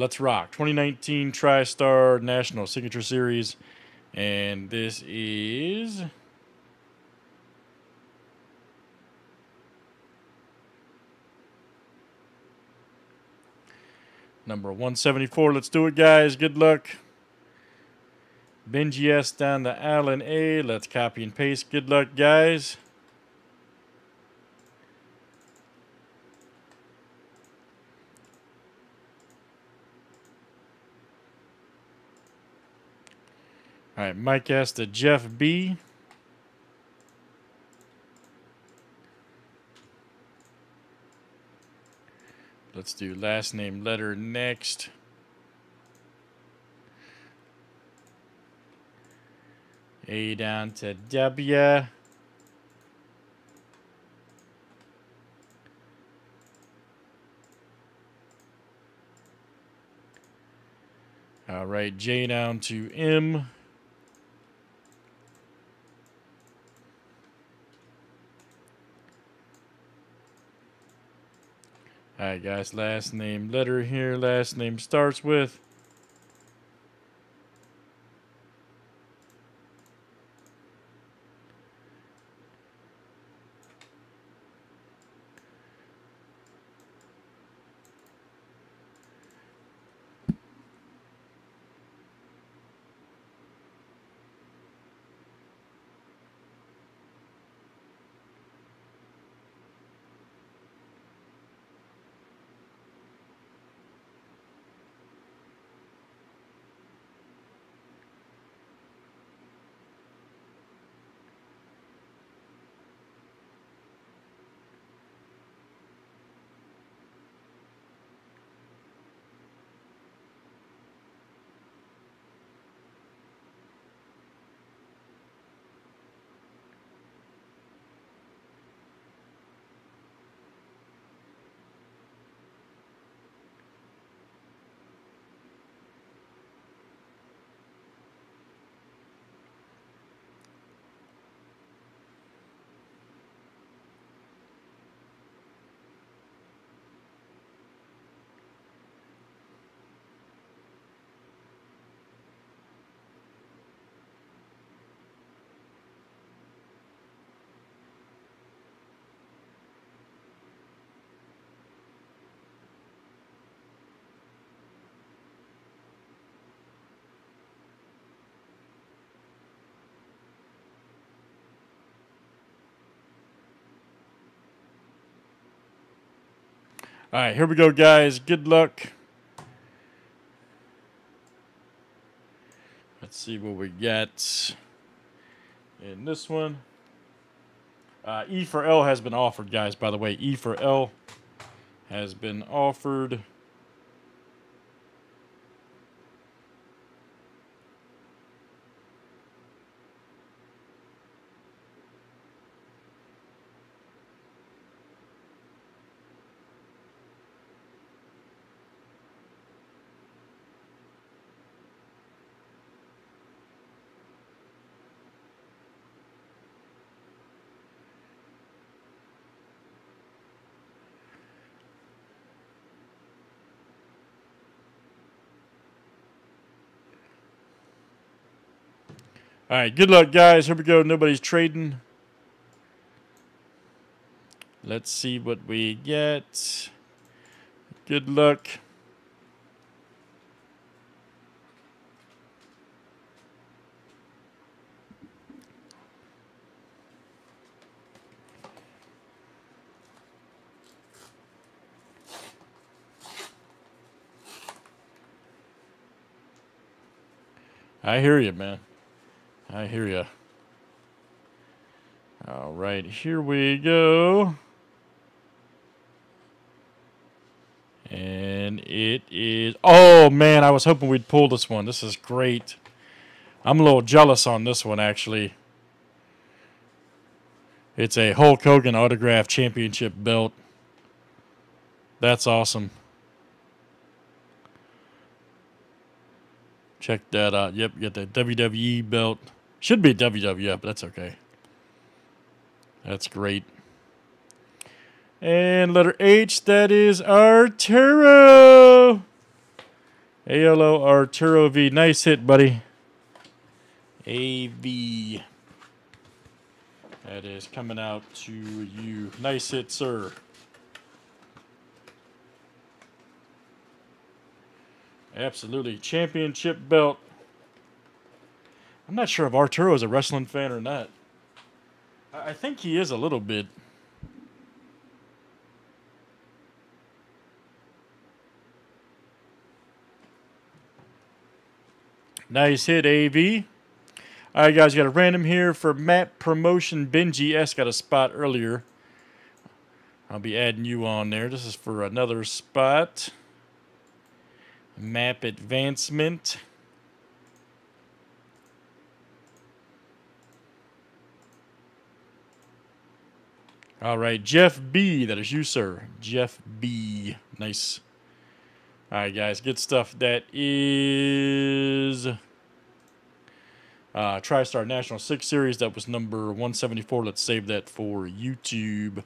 Let's rock. 2019 TriStar National Signature Series. And this is... number 174. Let's do it, guys. Good luck. Benji S. down the Allen A. Let's copy and paste. Good luck, guys. All right, Mike S. to Jeff B. Let's do last name letter next. A down to W. All right, J down to M. All right, guys, last name letter here. Last name starts with. All right, here we go, guys. Good luck. Let's see what we get in this one. E for L has been offered, guys, by the way. E for L has been offered. All right, good luck, guys. Here we go. Nobody's trading. Let's see what we get. Good luck. I hear you, man. I hear ya. All right, here we go. And it is... oh, man, I was hoping we'd pull this one. This is great. I'm a little jealous on this one, actually. It's a Hulk Hogan autograph championship belt. That's awesome. Check that out. Yep, you got the WWE belt. Should be WWF, but that's okay. That's great. And letter H, that is Arturo. ALO Arturo V. Nice hit, buddy. AV. That is coming out to you. Nice hit, sir. Absolutely. Championship belt. I'm not sure if Arturo is a wrestling fan or not. I think he is a little bit. Nice hit, AV. All right, guys, got a random here for Matt Promotion. Benji S got a spot earlier. I'll be adding you on there. This is for another spot. Map advancement. All right, Jeff B. That is you, sir. Jeff B. Nice. All right, guys, good stuff. That is TriStar National 6 Series. That was number 174. Let's save that for YouTube.